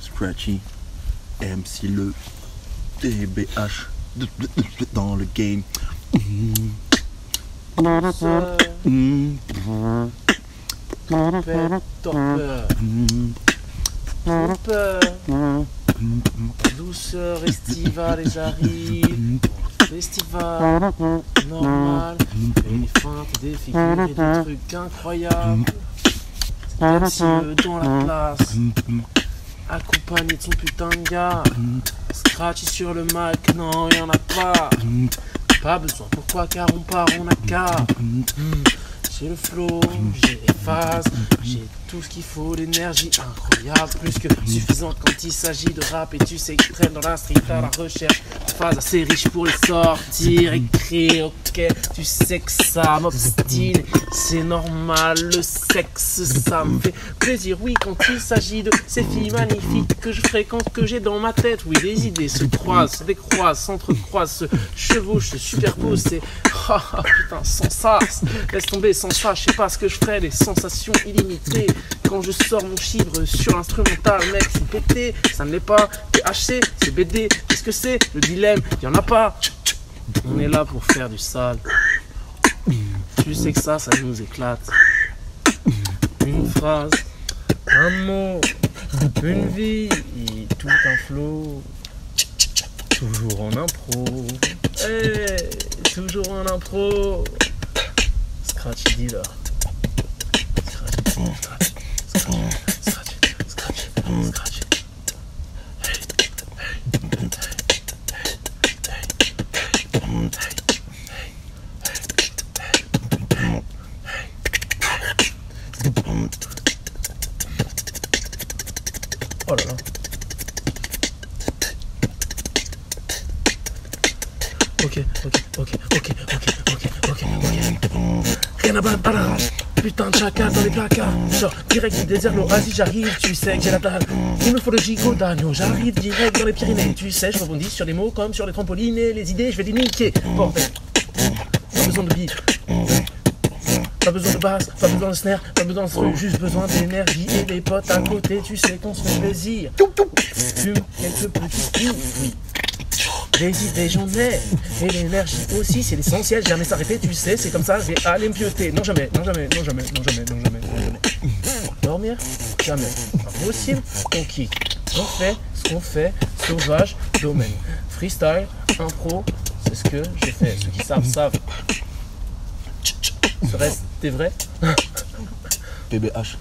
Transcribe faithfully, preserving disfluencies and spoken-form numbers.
Scratchy, M C Leu, T B H, dans le game. Douceur estivale les arrive. Festival normal. Et les feintes, des figures et des trucs incroyables. M C Leu dans la place, accompagné de son putain de gars. Scratchy sur le mic, non y'en a pas. Pas besoin, pourquoi? Car on part, on a qu'à. J'ai le flow, j'ai les phases, j'ai tout ce qu'il faut, l'énergie incroyable, plus que suffisante quand il s'agit de rap. Et tu sais que traîne dans la street à la recherche, phase assez riche pour les sortir, écrire, ok, tu sais que ça m'obstine, c'est normal, le sexe ça me fait plaisir, oui, quand il s'agit de ces filles magnifiques que je fréquente, que j'ai dans ma tête, oui, les idées se croisent, se décroisent, s'entrecroisent, se chevauchent, se superposent, c'est... Oh putain, sans ça, laisse tomber, sans ça, je sais pas ce que je ferais, les sensations illimitées. Quand je sors mon chibre sur l'instrumental, mec, c'est pété, ça ne l'est pas. T H C, c'est B D, qu'est-ce que c'est? Le dilemme, il n'y en a pas. On est là pour faire du sale. Tu sais que ça, ça nous éclate. Une phrase, un mot, une vie, tout un flow. Toujours en impro. Hey, toujours en impro. Scratchy dealer. Scratchy, Scratchy, Scratchy, Scratchy, Scratchy. Oh là là. Ok, ok, ok, ok, ok, ok, ok, ok. Putain de chacal dans les placards, genre direct du désert, l'Oasis, j'arrive, tu sais que j'ai la plage. Il me faut le gigot d'agneau, j'arrive direct dans les Pyrénées. Tu sais, je rebondis sur les mots comme sur les trampolines et les idées, je vais les niquer. Bordel, pas besoin de billes, pas besoin de basse, pas besoin de snare, pas besoin de truc, juste besoin d'énergie et des potes à côté, tu sais qu'on se fait plaisir. Fume quelques petits coups. Les idées j'en ai, et l'énergie aussi, c'est l'essentiel, jamais s'arrêter, tu sais, c'est comme ça, j'ai à aller me pioter. Non jamais, non jamais, non jamais, non jamais, non jamais, non jamais. Dormir, jamais. Impossible, on kick. On fait ce qu'on fait, sauvage, domaine. Freestyle, impro, c'est ce que j'ai fait. Ceux qui savent, savent. Serait-ce, t'es vrai? T B H.